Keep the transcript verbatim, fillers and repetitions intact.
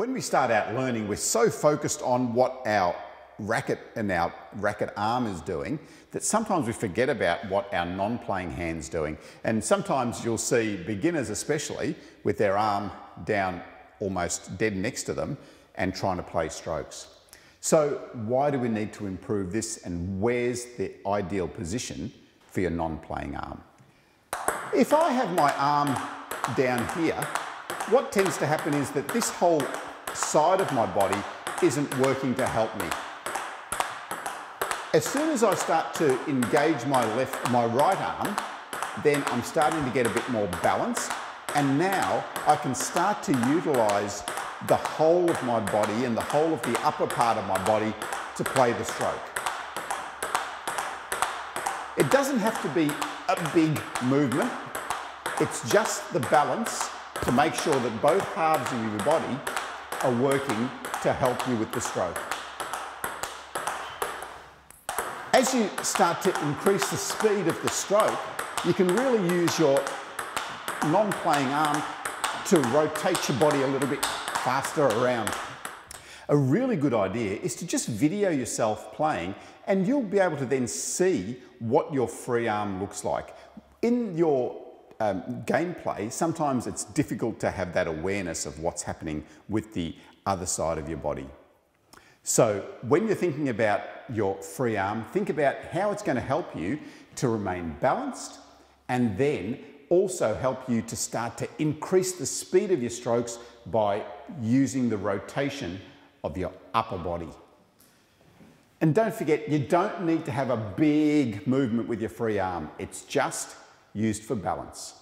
When we start out learning, we're so focused on what our racket and our racket arm is doing that sometimes we forget about what our non-playing hand's doing. And sometimes you'll see beginners especially with their arm down almost dead next to them and trying to play strokes. So why do we need to improve this, and where's the ideal position for your non-playing arm? If I have my arm down here, what tends to happen is that this whole side of my body isn't working to help me. As soon as I start to engage my left, my right arm, then I'm starting to get a bit more balance, and now I can start to utilise the whole of my body and the whole of the upper part of my body to play the stroke. It doesn't have to be a big movement, it's just the balance to make sure that both halves of your body are working to help you with the stroke. As you start to increase the speed of the stroke, you can really use your non-playing arm to rotate your body a little bit faster around. A really good idea is to just video yourself playing, and you'll be able to then see what your free arm looks like. In your um, gameplay, sometimes it's difficult to have that awareness of what's happening with the other side of your body. So when you're thinking about your free arm, think about how it's going to help you to remain balanced, and then also help you to start to increase the speed of your strokes by using the rotation of your upper body. And don't forget, you don't need to have a big movement with your free arm. It's just used for balance.